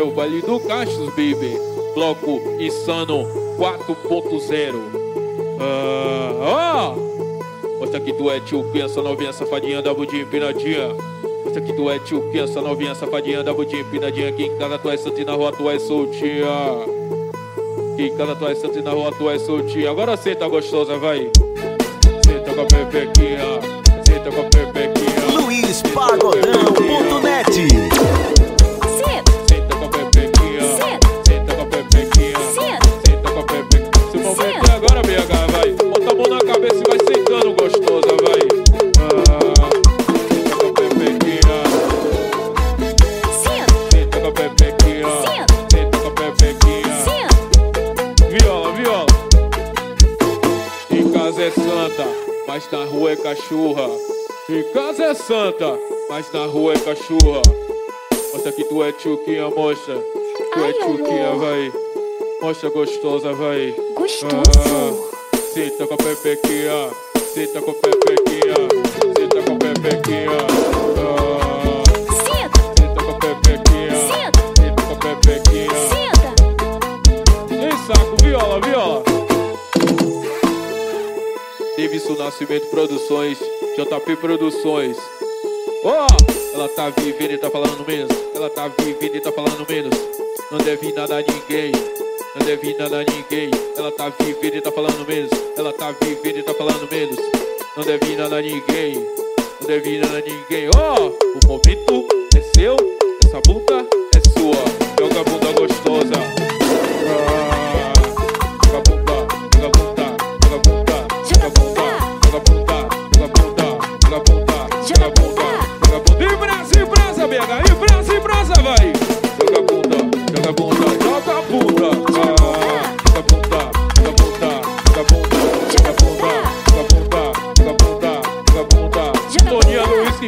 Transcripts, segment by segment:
É o Baile dos Cachos, baby. Bloco Insano 4.0. Mostra que tu é tio, criança novinha, safadinha, da budinha empinadinha. Mostra que tu é tio, criança novinha, safadinha, da budinha empinadinha. Quem em casa tu é santo e na rua tu é soltinha. Quem em casa tu é santo e na rua tu é soltinha. Agora senta gostosa, vai. Senta com a pepequinha. Senta com a pepequinha. Luiz Pagodão.net. Mas na rua é cachorra. Em casa é santa, mas na rua é cachorra. Mostra que tu é tchuquinha, mostra. Tu é tchuquinha, vai. Mostra gostosa, vai. Gostoso. Senta com a pepequinha. Senta com a pepequinha. Senta com a pepequinha. Senta. Senta com a pepequinha. Senta. Senta com a pepequinha. Senta. Ei, saco, viola, viola. Isso, Nascimento Produções, JP Produções. Oh! Ela tá vivendo e tá falando menos. Ela tá vivendo e tá falando menos. Não deve nada a ninguém. Não deve nada a ninguém. Ela tá vivendo e tá falando menos. Ela tá vivendo e tá falando menos. Não deve nada a ninguém. Não deve nada a ninguém. Oh! O momento é seu. Essa bunda é sua. Joga a bunda gostosa.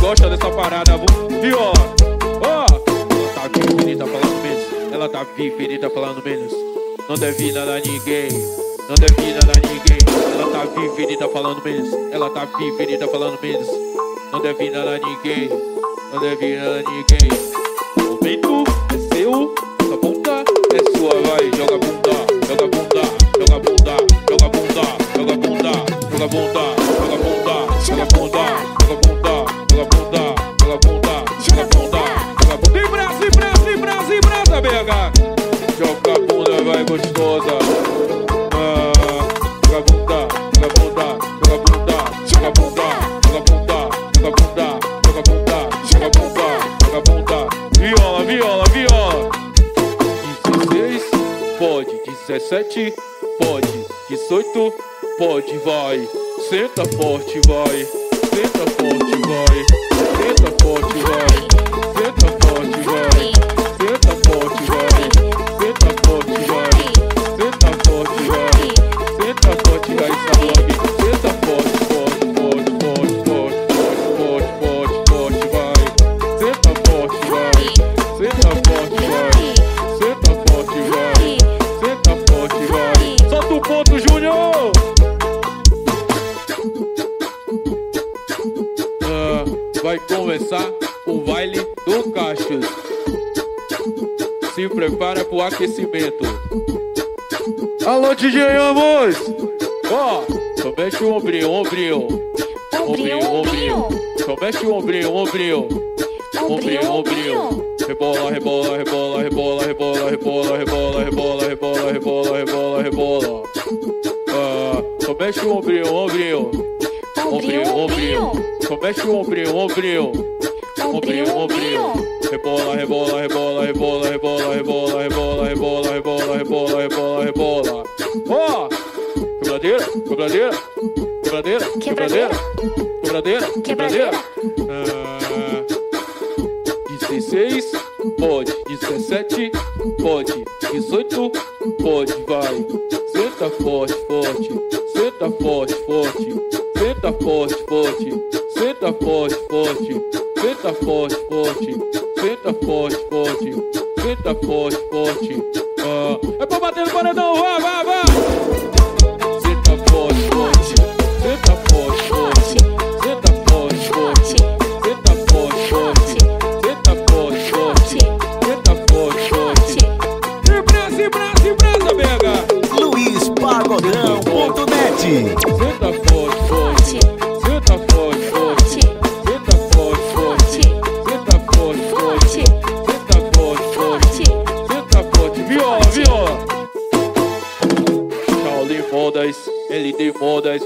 Gosta dessa parada, vou pior. Ó, ela tá vivendo e tá falando menos. Ela tá vivendo e tá falando menos. Não deve nada a ninguém. Não deve nada a ninguém. Ela tá vivendo e tá falando menos. Ela tá vivendo e tá falando menos. Não deve nada a ninguém. Não deve nada a ninguém. O momento é seu, essa bunda é sua, vai. Joga bunda, joga bunda, joga bunda, joga bunda, joga bunda, joga bunda, joga bunda, joga bunda, joga bunda. Joga a bunda, vai gostosa. Joga a bunda, joga a bunda, joga a bunda, joga a bunda, joga a bunda, joga a bunda, joga a bunda, joga a bunda, joga a bunda. Viola, viola, viola. 16 pode, 17 pode, 18 pode, vai. Senta forte, vai. Senta forte, vai. Senta forte, vai. Senta forte, vai. Vai começar o Baile dos Cachos. Se prepara pro aquecimento. Alô, DJ Amos! Ó, só mexe o ombrinho, ombrinho. Ombrinho, ombrinho. Só mexe o ombrinho, ombrinho. Ombrinho, ombrinho. Rebola, rebola, rebola, rebola, rebola, rebola, rebola, rebola, rebola, rebola, rebola, rebola. Só mexe o ombrinho, ombrinho. Ombrinho, ombrinho. Só mexe o ombrinho, ombrinho. Ombrinho, ombrinho. Rebola, rebola, rebola, rebola, rebola, rebola, rebola, rebola, rebola, rebola, rebola, rebola. Ó! Quebradeira, quebradeira, quebradeira, quebradeira, quebradeira, quebradeira. 16 pode, 17 pode, 18 pode, vai. Senta forte, forte, senta forte, forte, senta forte, forte. Senta forte, forte, senta forte, forte, senta forte, forte, senta forte, forte. É pra bater no paredão, vá, vá, vá! Senta forte, forte, senta forte, forte, senta forte, forte, senta forte, forte, senta forte, forte, senta forte, forte.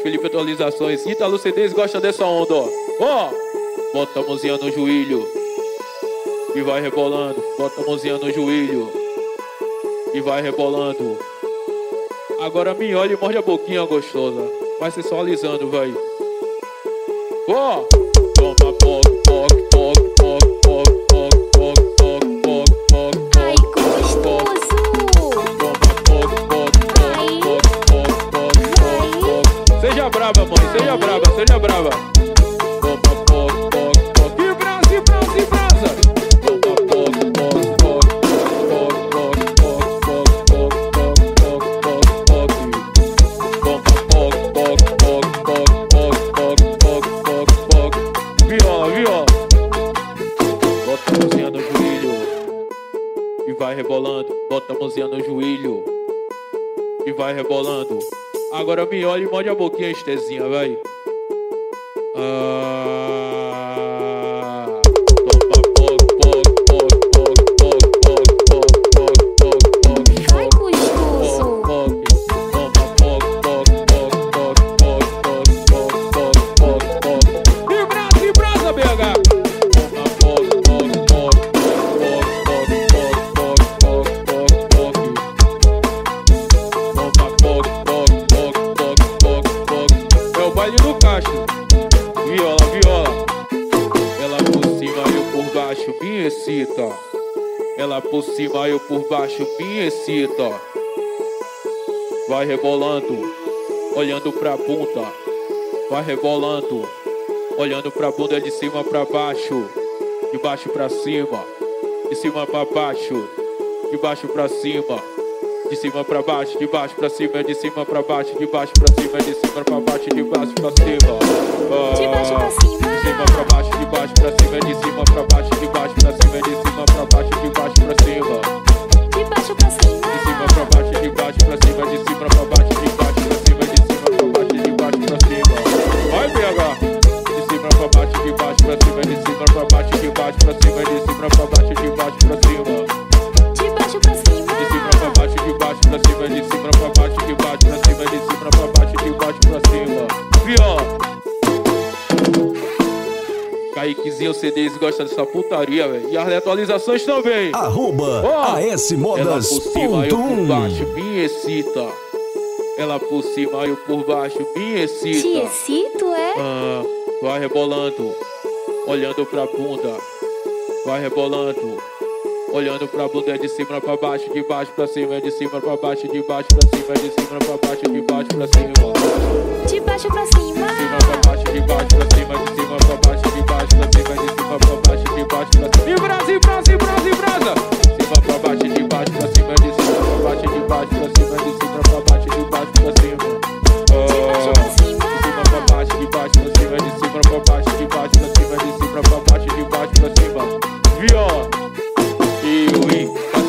Felipe Atualizações. Italo CDs gosta dessa onda, ó. Ó, bota a mãozinha no joelho e vai rebolando. Bota a mãozinha no joelho e vai rebolando. Agora me olha e morde a boquinha gostosa. Vai se sensualizando, vai. Ó, toma poc, poc, poc, poc, poc, poc, poc, poc, poc, poc, poc. Ai, gostoso. Seja brava, mãe, seja brava, seja brava. Opa, poc, poc, poc. E brasa, e brasa, e brasa. Opa, poc, poc, poc, poc, poc, poc, poc, poc, poc, poc, poc, poc, poc, poc, poc, poc, poc, poc, poc, poc, poc. Viola, viola. Bota a mãozinha no joelho e vai rebolando. Bota a mãozinha no joelho e vai rebolando. Agora me olha e morde a boquinha, estezinha, vai. Ah, toma poc, poc, poc, poc, poc, poc, poc, poc, poc, poc. Ai, gostoso. Toma poc, poc, poc, poc, poc, poc, poc, poc, poc, poc. E brasa, BH. Toma poc, poc, poc, poc, poc, poc, poc, poc, poc. Toma poc, poc. É o baile do cacho. Viola, viola. Ela por cima, eu por baixo, me excita. Ela por cima, eu por baixo, me excita. Vai rebolando, olhando pra bunda. Vai rebolando, olhando pra bunda, de cima pra baixo, de baixo pra cima, de cima pra baixo, de baixo pra cima. De cima pra baixo, de baixo pra cima, de cima pra baixo, de baixo pra cima, de cima pra baixo, de baixo pra cima. De baixo pra cima. De cima pra baixo, de baixo pra cima, de cima pra baixo, de baixo pra cima, de cima pra baixo, de baixo pra cima. De baixo pra cima. De cima pra baixo, de baixo pra cima, de cima pra baixo, de baixo pra cima, de cima pra baixo, de baixo pra cima. Vai, BH. De cima pra baixo, de baixo pra cima, de cima pra baixo, de baixo pra cima, de cima pra baixo, de baixo pra cima. De baixo pra cima, de cima pra baixo, de baixo pra cima, de cima pra baixo, de baixo pra cima. Viu? Kaiquezinho CDs gosta dessa putaria, velho. E as atualizações também. Arroba asmodas.1. Ela por cima, eu por baixo, me excita. Ela por cima, eu por baixo, me excita. Te excito, é? Ah, vai rebolando, olhando pra bunda. Vai rebolando, olhando pra bunda, de cima pra baixo, de baixo pra cima, de cima pra baixo, de baixo pra cima, de cima pra baixo, de baixo pra cima. De baixo pra cima. De cima pra baixo, de baixo pra cima, de cima pra baixo, de baixo pra cima, de cima pra baixo, de baixo pra cima. E brasa, e brasa, e brasa, e brasa. De cima pra baixo, de baixo pra cima, de cima pra baixo, de baixo pra cima, de cima pra baixo, de baixo pra cima. De baixo pra cima. De cima pra baixo, de baixo pra cima, de cima pra baixo, de baixo pra cima, de cima pra baixo, de baixo pra cima. Viola. Eu e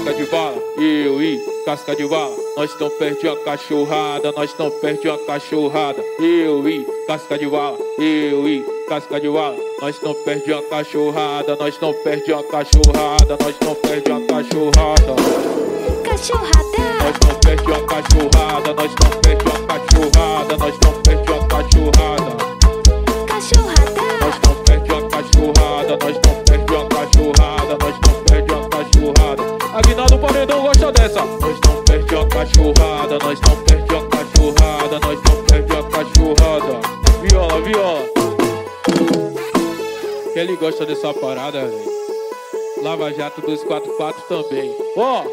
casca de bala, eu e casca de bala, nós tão perto de uma cachorrada, nós tão perto de uma cachorrada. Eu e casca de bala, eu e casca de bala, nós tão perto de uma cachorrada, nós tão perto de uma cachorrada, nós tão perto de uma cachorrada. Cachorrada. Nós tão perto de uma cachorrada, nós tão perto de uma cachorrada, nós tão perto de uma cachorrada. Cachorrada. Nós tão perto de uma cachorrada, nós tão perto de uma cachorrada, nós tão perto de uma cachorrada. Aguinaldo Paredão gosta dessa. Nós não perde a cachorrada, nós não perde a cachorrada, nós não perde a cachorrada. Viola, viola. Que ele gosta dessa parada, velho. Lava Jato 244 também. Ó,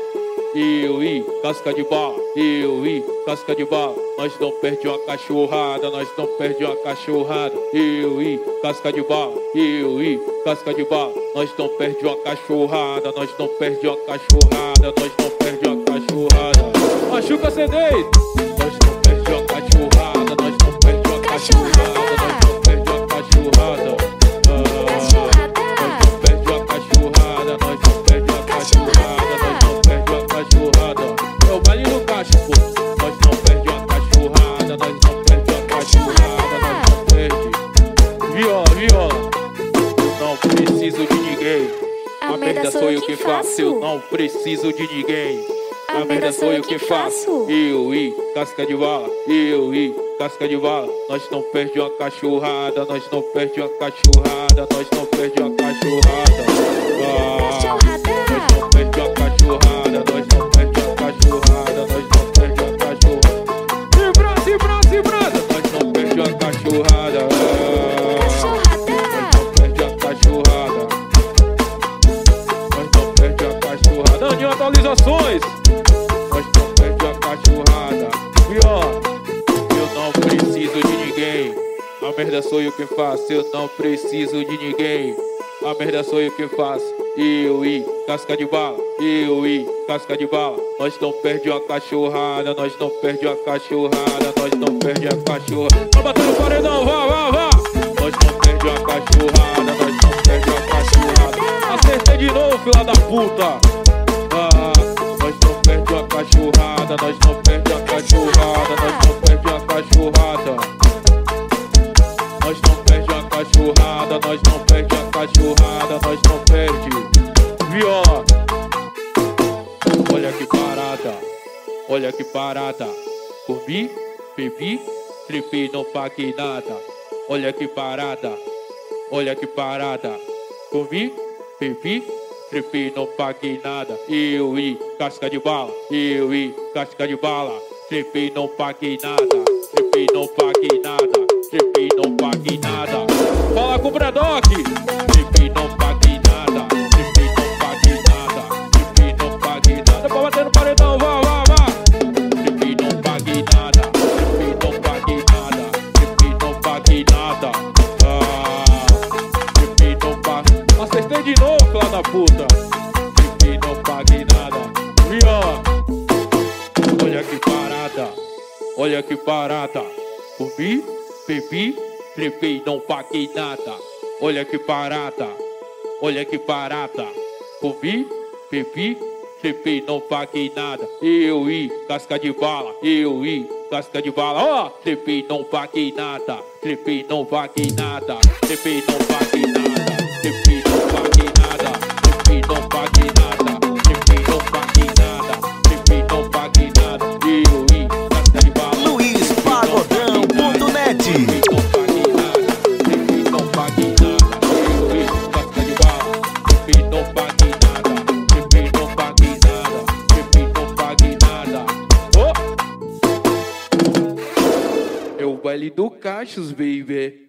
eu e casca de bala, eu e casca de bala, nós não perde uma cachorrada, nós não perde uma cachorrada. Eu e casca de bala, eu e casca de bala, nós não perde uma cachorrada, nós não perde uma cachorrada, nós não perde uma cachorrada. Machuca CDs. Nós não perde uma cachorrada, nós não perde uma cachorrada, nós não perde uma cachorrada. Nós não perde uma cachorrada, nós não perde uma cachorrada, nós não perde uma cachorrada. É o baile do cacho, pô. Nós não perde uma cachorrada, nós não perde uma cachorrada, nós não perde. Viola, viola. Não preciso de ninguém. A merda sou eu que faço. Eu não preciso de ninguém. A merda sou eu que faço. Eu e casca de bala, eu e casca de bala. Nós não perde uma cachorrada, nós não perde uma cachorrada, nós não perde uma cachorrada. Nós não perde uma cachorrada, nós não perde uma cachorrada, nós não perde uma cachorrada. Cibra, nós não perde uma cachorrada. Atualizações, nós não perde a cachorrada. E ó, eu não preciso de ninguém. A merda sou eu que faço. Eu não preciso de ninguém. A merda sou eu que faço. Eu e casca de bala, eu e casca de bala. Nós não perde a cachorrada, nós não perde a cachorrada, nós não perde a cachorrada. Tá batendo paredão, vá. Nós não perde a cachorrada, nós não perde a cachorrada. Acertei de novo, filha da puta. Nós não perde uma cachorrada, nós não perde uma cachorrada, nós não perde uma cachorrada. Nós não perde uma cachorrada, nós não perde uma cachorrada, nós não perde. Viola. Olha que parada, olha que parada. Comi, bebi, tripei, não paguei nada. Olha que parada, olha que parada. Comi, bebi, tripei, não paguei nada. Eu e casca de bala, eu e casca de bala. Tripei, não paguei nada. Tripei, não paguei nada. Tripei, não paguei nada. Fala com o Bradock. Tripei, não paguei nada. Tripei, não paguei nada. Tripei, não paguei nada. Pra bater no paredão, vá. Tripei, não paguei nada. Tripei, não paguei nada. Tripei, não paguei nada. Tripei, não paguei. Acertei de novo, filha da puta. Tripei, não paguei nada. E ó, olha que parada, olha que parada. Comi, bebi, tripei, não paguei nada. Olha que parada, olha que parada. Comi, bebi, tripei, não paguei nada. Eu e casca de bala, eu e casca de bala. Ó, tripei, não paguei nada. Tripei, não paguei nada. Tripei, não paguei nada. Tripei, não paguei nada. Tripei, não paguei nada. Tripei, não paguei nada. Tripei, não paguei nada. Eu e casca de bala. Luiz Pagodão.net. Tripei, não paguei nada. Tripei, não paguei nada. Eu e casca de bala. Tripei, não paguei nada. Tripei, não paguei nada. Tripei, não paguei nada. Oh! É o baile do Cachos, baby.